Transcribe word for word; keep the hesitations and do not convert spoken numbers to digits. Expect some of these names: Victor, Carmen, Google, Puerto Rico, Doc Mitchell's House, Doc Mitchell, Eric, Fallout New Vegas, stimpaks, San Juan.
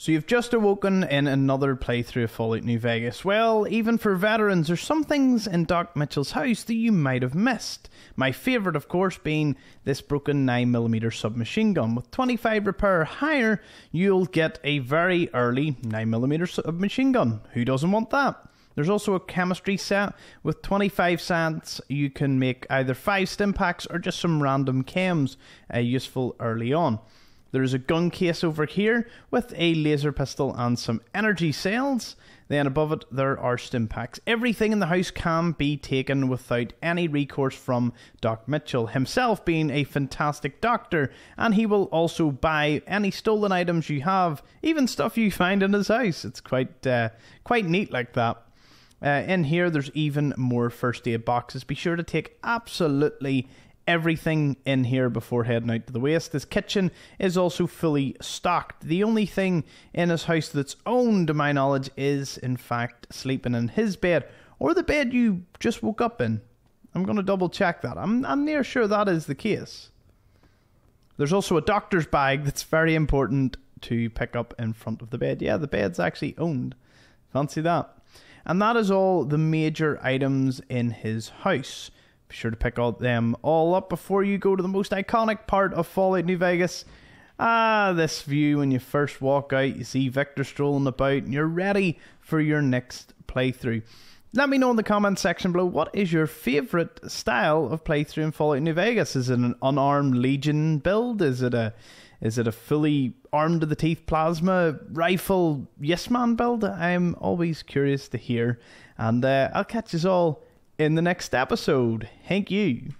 So you've just awoken in another playthrough of Fallout New Vegas. Well, even for veterans, there's some things in Doc Mitchell's house that you might have missed. My favourite, of course, being this broken nine millimeter submachine gun. With twenty-five repair or higher, you'll get a very early nine millimeter submachine gun. Who doesn't want that? There's also a chemistry set. With twenty-five cents, you can make either five stim packs or just some random chems, uh, useful early on. There's a gun case over here with a laser pistol and some energy cells. Then above it there are stim packs. Everything in the house can be taken without any recourse from Doc Mitchell, himself being a fantastic doctor, and he will also buy any stolen items you have, even stuff you find in his house. It's quite, uh, quite neat like that. Uh, in here there's even more first aid boxes. Be sure to take absolutely everything in here before heading out to the waste. His kitchen is also fully stocked. The only thing in his house that's owned, to my knowledge, is in fact sleeping in his bed, or the bed you just woke up in. I'm going to double check that. I'm, I'm near sure that is the case. There's also a doctor's bag that's very important to pick up in front of the bed. Yeah, the bed's actually owned. Fancy that. And that is all the major items in his house. Be sure to pick all them all up before you go to the most iconic part of Fallout New Vegas. Ah, this view when you first walk out, you see Victor strolling about and you're ready for your next playthrough. Let me know in the comments section below, what is your favourite style of playthrough in Fallout New Vegas? Is it an unarmed Legion build? Is it a is it a fully armed to the teeth plasma rifle yes man build? I'm always curious to hear, and uh, I'll catch you all in the next episode. Thank you.